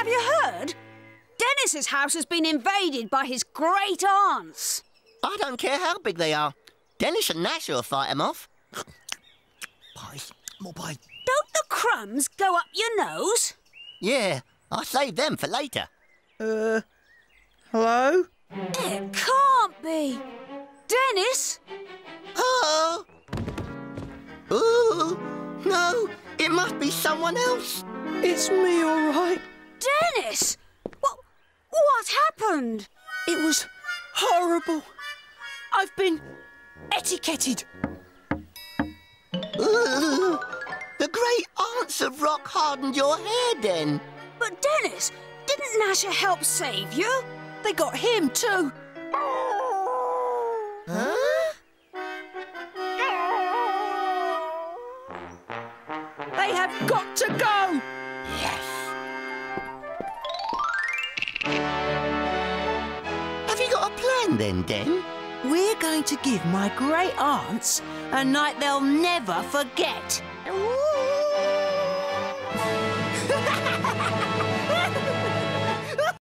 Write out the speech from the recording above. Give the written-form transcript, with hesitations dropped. Have you heard? Dennis's house has been invaded by his great aunts. I don't care how big they are. Dennis and Nash will fight them off. Pies. More pie. Don't the crumbs go up your nose? Yeah, I saved them for later. Hello? It can't be. Dennis? Oh! Ooh! No, it must be someone else. It's me, all right. Dennis! What happened? It was horrible. I've been etiquetted. Ooh, the great aunts have rock-hardened your hair, then. But, Dennis, didn't Gnasher help save you? They got him, too. Huh? They have got to go! Yes. Have you got a plan then, Den? We're going to give my great aunts a night they'll never forget.